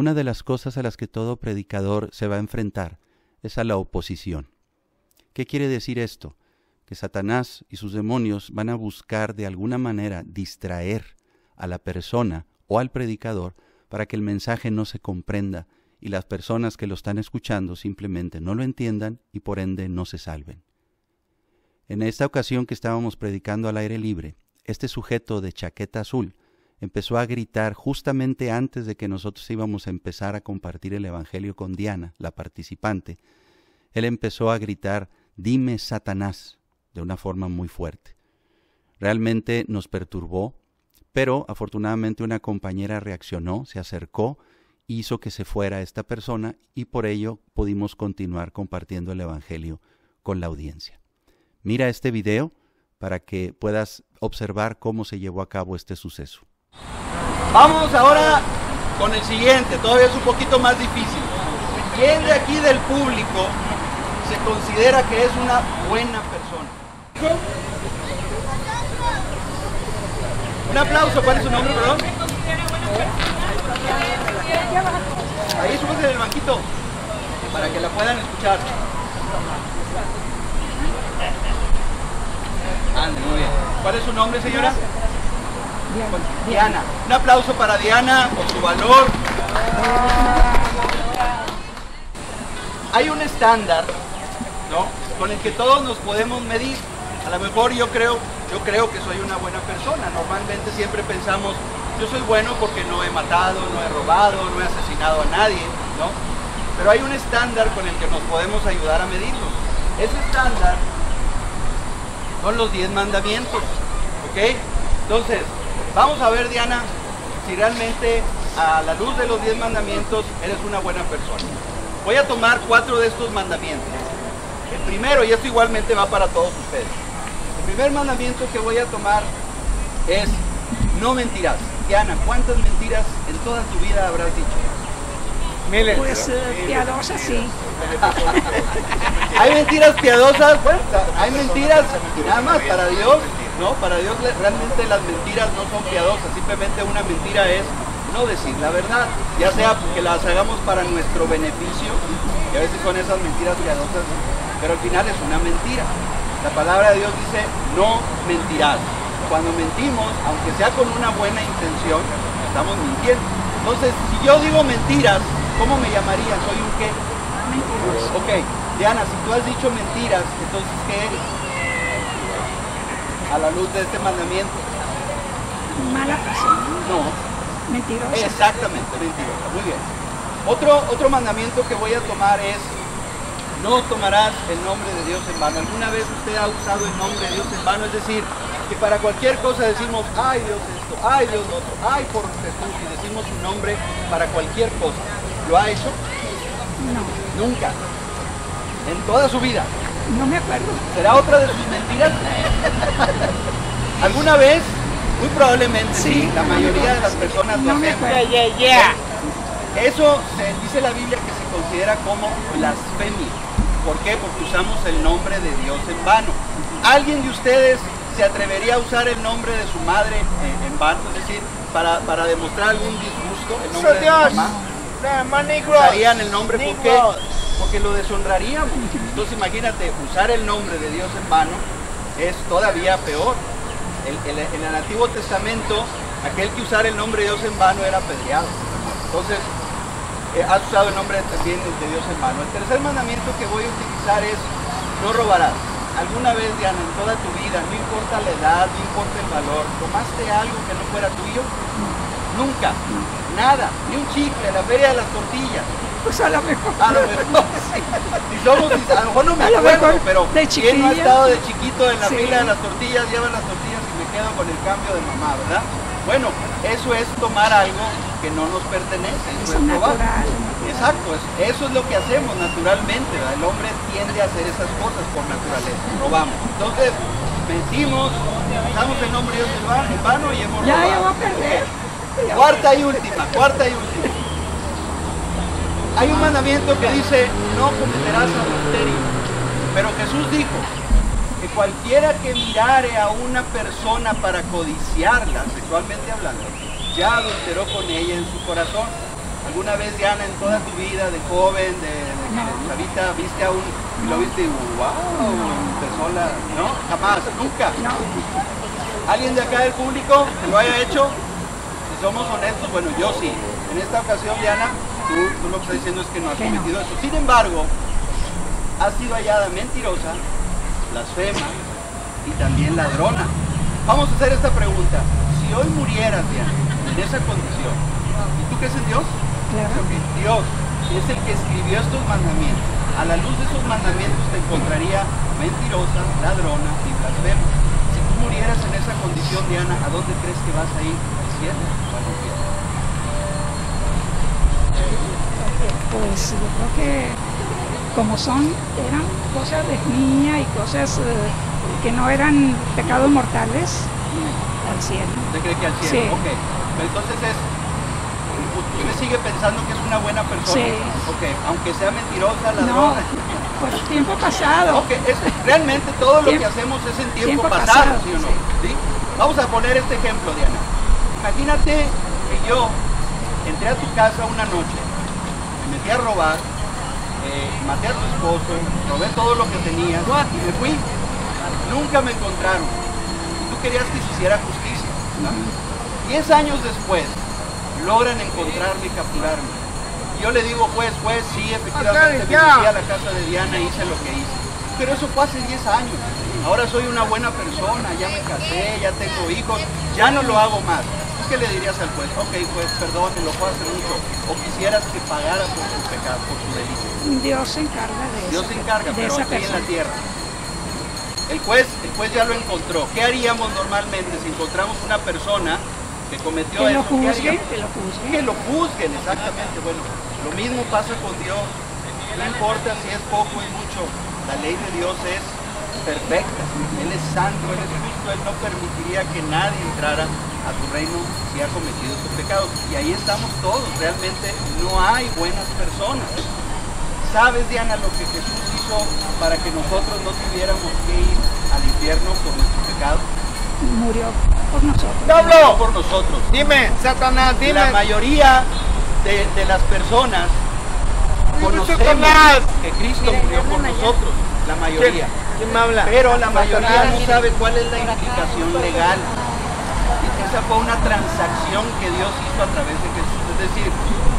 Una de las cosas a las que todo predicador se va a enfrentar es a la oposición. ¿Qué quiere decir esto? Que Satanás y sus demonios van a buscar de alguna manera distraer a la persona o al predicador para que el mensaje no se comprenda y las personas que lo están escuchando simplemente no lo entiendan y por ende no se salven. En esta ocasión que estábamos predicando al aire libre, este sujeto de chaqueta azul empezó a gritar justamente antes de que nosotros íbamos a empezar a compartir el evangelio con Diana, la participante. Él empezó a gritar, "Dime Satanás", de una forma muy fuerte. Realmente nos perturbó, pero afortunadamente una compañera reaccionó, se acercó, hizo que se fuera esta persona y por ello pudimos continuar compartiendo el evangelio con la audiencia. Mira este video para que puedas observar cómo se llevó a cabo este suceso. Vamos ahora con el siguiente, todavía es un poquito más difícil. ¿Quién de aquí del público se considera que es una buena persona? Un aplauso, ¿cuál es su nombre, perdón? Ahí súbete en el banquito para que la puedan escuchar. Ande, muy bien. ¿Cuál es su nombre, señora? Diana. Un aplauso para Diana por su valor. Hay un estándar, ¿no?, con el que todos nos podemos medir. A lo mejor yo creo que soy una buena persona. Normalmente siempre pensamos, yo soy bueno porque no he matado, no he robado, no he asesinado a nadie, ¿no? Pero hay un estándar con el que nos podemos ayudar a medirlo. Ese estándar son los 10 mandamientos, ¿ok? Entonces, vamos a ver, Diana, si realmente a la luz de los 10 mandamientos eres una buena persona. Voy a tomar 4 de estos mandamientos. El primero, y esto igualmente va para todos ustedes. El primer mandamiento que voy a tomar es no mentirás. Diana, ¿cuántas mentiras en toda tu vida habrás dicho? Miles. Pues piadosas, sí. Hay mentiras piadosas, bueno, hay mentiras nada más para Dios, ¿no? Para Dios realmente las mentiras no son piadosas, simplemente una mentira es no decir la verdad, ya sea que las hagamos para nuestro beneficio, y a veces son esas mentiras piadosas, pero al final es una mentira. La palabra de Dios dice, no mentirás. Cuando mentimos, aunque sea con una buena intención, estamos mintiendo. Entonces, si yo digo mentiras, ¿cómo me llamaría? ¿Soy un qué? Mentiroso. Ok, Diana, si tú has dicho mentiras, entonces ¿qué eres? A la luz de este mandamiento. Mala persona. No. Mentirosa. Exactamente, mentirosa. Muy bien. Otro mandamiento que voy a tomar es no tomarás el nombre de Dios en vano. ¿Alguna vez usted ha usado el nombre de Dios en vano? Es decir, que para cualquier cosa decimos, ay Dios esto, ay Dios lo otro, ay por Jesús, y decimos su nombre para cualquier cosa. ¿Lo ha hecho? No. Nunca. En toda su vida. No me acuerdo. ¿Será otra de sus mentiras? ¿Alguna vez? Muy probablemente sí. La mayoría de las personas lo hacen. Eso dice la Biblia que se considera como blasfemia. ¿Por qué? Porque usamos el nombre de Dios en vano. ¿Alguien de ustedes se atrevería a usar el nombre de su madre en vano? Es decir, para demostrar algún disgusto, el nombre de su mamá. Usarían el nombre, ¿por qué? Porque lo deshonraríamos. Entonces imagínate, usar el nombre de Dios en vano es todavía peor. En el Antiguo Testamento, aquel que usara el nombre de Dios en vano era apedreado. Entonces, has usado el nombre también de Dios en vano. El tercer mandamiento que voy a utilizar es no robarás. ¿Alguna vez, Diana, en toda tu vida, no importa la edad, no importa el valor, tomaste algo que no fuera tuyo? Nunca, nada, ni un chicle, la feria de las tortillas. Pues a lo mejor. A lo mejor. Si somos, a lo mejor no me acuerdo, pero ¿quién no ha estado de chiquito en la fila de las tortillas? Llevan las tortillas y me quedo con el cambio de mamá, ¿verdad? Bueno, eso es tomar algo que no nos pertenece. Eso es natural. Exacto, eso es lo que hacemos naturalmente, ¿verdad? El hombre tiende a hacer esas cosas por naturaleza, robamos. Entonces, mentimos, usamos el nombre de Dios en vano y hemos robado. Ya voy a perder. Cuarta y última. Hay un mandamiento que dice, no cometerás adulterio. Pero Jesús dijo que cualquiera que mirare a una persona para codiciarla, sexualmente hablando, ya adulteró con ella en su corazón. ¿Alguna vez, Diana, en toda tu vida de joven, de chavita, viste a un y lo viste y wow, empezó la... No, jamás, nunca. No. ¿Alguien de acá del público que lo haya hecho? Si somos honestos, bueno, yo sí. En esta ocasión, Diana, tú lo que estás diciendo es que no has cometido eso. Sin embargo, has sido hallada mentirosa, blasfema y también ladrona. Vamos a hacer esta pregunta. Si hoy murieras, Diana, en esa condición, ¿y tú crees en Dios? Claro. Dios es el que escribió estos mandamientos. A la luz de esos mandamientos te encontraría mentirosa, ladrona y blasfema. Si tú murieras en esa condición, Diana, ¿a dónde crees que vas a ir? ¿Al cielo o al infierno? Pues yo creo que... como eran cosas de niña y cosas que no eran pecados mortales, al cielo. ¿Usted cree que al cielo? Sí. Ok. Entonces es, ¿usted sigue pensando que es una buena persona? Sí. Ok, aunque sea mentirosa, ladrona. No, por tiempo pasado. Ok, es, realmente todo lo que hacemos es en tiempo pasado, ¿sí o no? Sí. ¿Sí? Vamos a poner este ejemplo, Diana. Imagínate que yo entré a tu casa una noche, me metí a robar, maté a tu esposo, robé todo lo que tenía y me fui. Nunca me encontraron. Tú querías que se hiciera justicia, ¿no? 10 años después, logran encontrarme y capturarme. Y yo le digo, juez, sí, efectivamente, me fui a la casa de Diana y hice lo que hice. Pero eso fue hace 10 años. Ahora soy una buena persona, ya me casé, ya tengo hijos, ya no lo hago más. ¿Qué le dirías al juez? Ok, juez, perdón, te lo puedo hacer mucho. ¿O quisieras que pagara por su pecado, por su delito? Dios se encarga de eso. Dios se encarga, pero aquí en la tierra. El juez ya lo encontró. ¿Qué haríamos normalmente si encontramos una persona que cometió eso? Que lo juzguen, exactamente. Bueno, lo mismo pasa con Dios. No importa si es poco y mucho. La ley de Dios es perfecta. Él es santo, Él es justo. Él no permitiría que nadie entrara a tu reino si ha cometido sus pecados. Y ahí estamos todos, realmente no hay buenas personas. ¿Sabes, Diana, lo que Jesús hizo para que nosotros no tuviéramos que ir al infierno por nuestros pecados? Murió por nosotros. ¡Diablo! Por nosotros. Dime, Satanás, dime. La mayoría de las personas conocemos que Cristo murió por nosotros. La mayoría. ¿Quién me habla? Pero la mayoría no sabe cuál es la implicación legal. Esa fue una transacción que Dios hizo a través de Jesús. Es decir,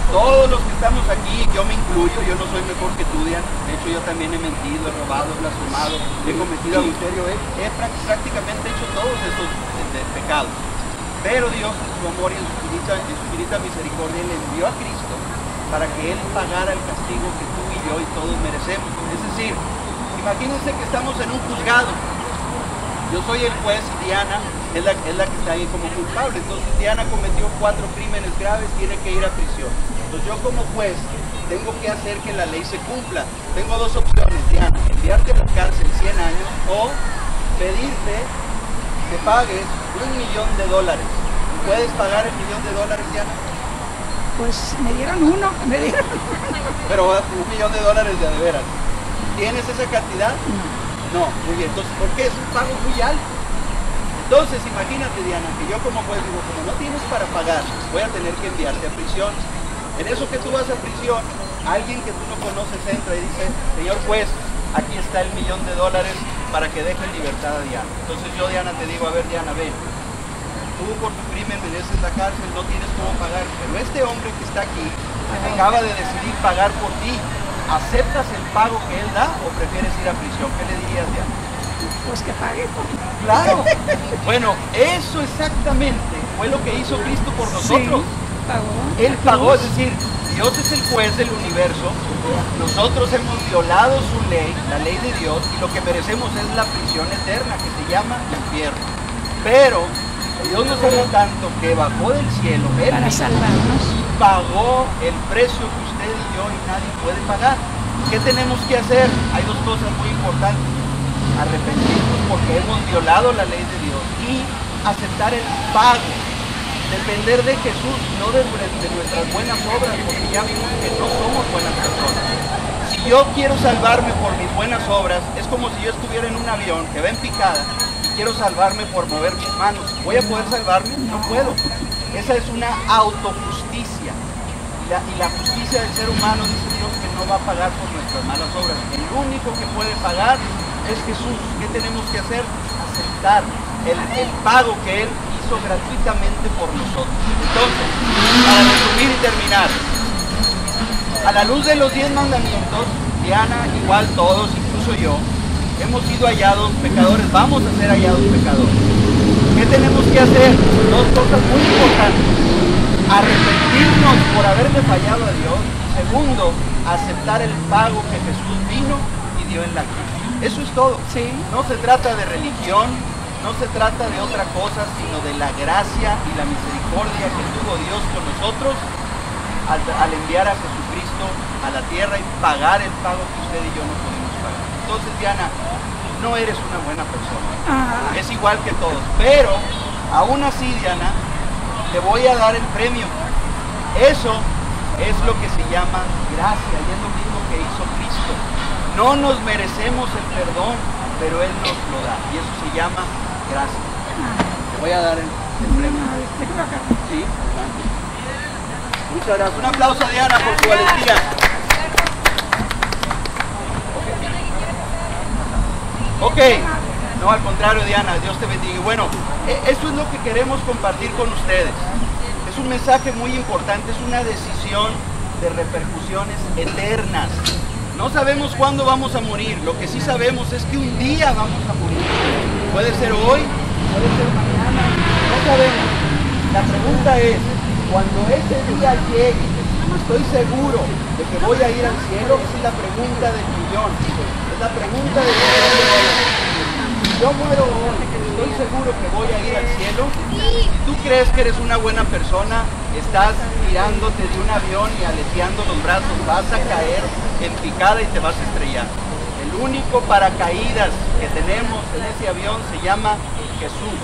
todos los que estamos aquí, yo me incluyo, yo no soy mejor que tú, Diana. De hecho, yo también he mentido, he robado, he blasfemado, he cometido adulterio, he prácticamente hecho todos esos pecados. Pero Dios, en su amor y en su infinita misericordia, le envió a Cristo para que Él pagara el castigo que tú y yo y todos merecemos. Es decir, imagínense que estamos en un juzgado. Yo soy el juez, Diana es la que está ahí como culpable. Entonces Diana cometió 4 crímenes graves, tiene que ir a prisión. Entonces yo como juez tengo que hacer que la ley se cumpla. Tengo 2 opciones, Diana: enviarte a la cárcel 100 años o pedirte que pagues $1.000.000. ¿Puedes pagar $1.000.000, Diana? Pues me dieron uno, Pero $1.000.000 de veras. ¿Tienes esa cantidad? No, muy bien. Entonces, ¿por qué? Es un pago muy alto. Entonces, imagínate, Diana, que yo como juez digo, como no tienes para pagar, voy a tener que enviarte a prisión. En eso que tú vas a prisión, alguien que tú no conoces entra y dice, señor juez, aquí está $1.000.000 para que deje en libertad a Diana. Entonces yo, Diana, te digo, a ver, Diana, ven, tú por tu crimen mereces la cárcel, no tienes cómo pagar, pero este hombre que está aquí acaba de decidir pagar por ti. ¿Aceptas el pago que él da o prefieres ir a prisión? ¿Qué le dirías, Diana? Pues que pague. Claro. Bueno, eso exactamente fue lo que hizo Cristo por nosotros. Sí, pagó. Él pagó, es decir, Dios es el juez del universo. Nosotros hemos violado su ley, la ley de Dios, y lo que merecemos es la prisión eterna que se llama infierno. Pero Dios nos amó tanto que bajó del cielo él para salvarnos y pagó el precio que usted y yo y nadie puede pagar. ¿Qué tenemos que hacer? Hay 2 cosas muy importantes: arrepentirnos porque hemos violado la ley de Dios y aceptar el pago, depender de Jesús, no de nuestras buenas obras, porque ya vimos que no somos buenas personas. Si yo quiero salvarme por mis buenas obras, es como si yo estuviera en un avión que va en picada. Quiero salvarme por mover mis manos. ¿Voy a poder salvarme? No puedo. Esa es una autojusticia. y la justicia del ser humano, dice Dios, que no va a pagar por nuestras malas obras. El único que puede pagar es Jesús. ¿Qué tenemos que hacer? Aceptar el pago que Él hizo gratuitamente por nosotros. Entonces, para resumir y terminar, a la luz de los 10 mandamientos, Diana, igual todos, incluso yo, hemos sido hallados pecadores, vamos a ser hallados pecadores. ¿Qué tenemos que hacer? Dos cosas muy importantes: arrepentirnos por haberle fallado a Dios, y segundo, aceptar el pago que Jesús vino y dio en la cruz. Eso es todo. Sí. No se trata de religión, no se trata de otra cosa, sino de la gracia y la misericordia que tuvo Dios con nosotros al enviar a Jesucristo a la tierra y pagar el pago que usted y yo no pudimos pagar. Entonces, Diana, no eres una buena persona. Ah. Es igual que todos. Pero, aún así, Diana, te voy a dar el premio. Eso es lo que se llama gracia, y es lo mismo que hizo Cristo. No nos merecemos el perdón, pero Él nos lo da, y eso se llama gracia. Te voy a dar el premio. Sí, adelante. Muchas gracias. Un aplauso a Diana por su valentía. Ok, no, al contrario, Diana, Dios te bendiga. Bueno, eso es lo que queremos compartir con ustedes. Es un mensaje muy importante, es una decisión de repercusiones eternas. No sabemos cuándo vamos a morir, lo que sí sabemos es que un día vamos a morir. Puede ser hoy, puede ser mañana, no sabemos. La pregunta es, cuando ese día llegue, ¿estoy seguro de que voy a ir al cielo? Esa es la pregunta del millón. Es la pregunta del millón. Si yo muero hoy, ¿estoy seguro que voy a ir al cielo? Si tú crees que eres una buena persona, estás tirándote de un avión y aleteando los brazos, vas a caer en picada y te vas a estrellar. El único paracaídas que tenemos en ese avión se llama Jesús.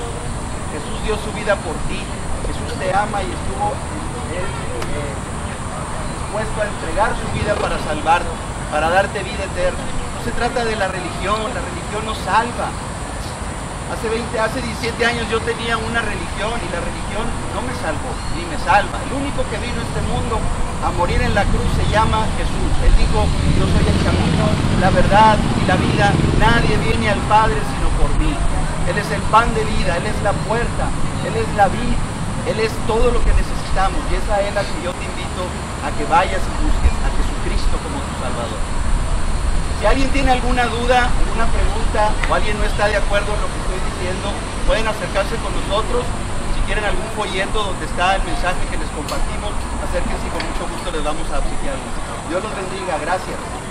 Jesús dio su vida por ti. Jesús te ama y estuvo dispuesto a entregar su vida para salvarte, para darte vida eterna. No se trata de la religión no salva. Hace 17 años yo tenía una religión y la religión no me salvó, ni me salva. El único que vino a este mundo a morir en la cruz se llama Jesús. Él dijo, yo soy el camino, la verdad y la vida. Nadie viene al Padre sino por mí. Él es el pan de vida, Él es la puerta, Él es la vida. Él es todo lo que necesitamos, y es a Él a que yo te invito a que vayas y busques a Jesucristo como tu Salvador. Si alguien tiene alguna duda, alguna pregunta, o alguien no está de acuerdo en lo que estoy diciendo, pueden acercarse con nosotros. Si quieren algún folleto donde está el mensaje que les compartimos, acérquense y con mucho gusto les vamos a obsequiar. Dios los bendiga, gracias.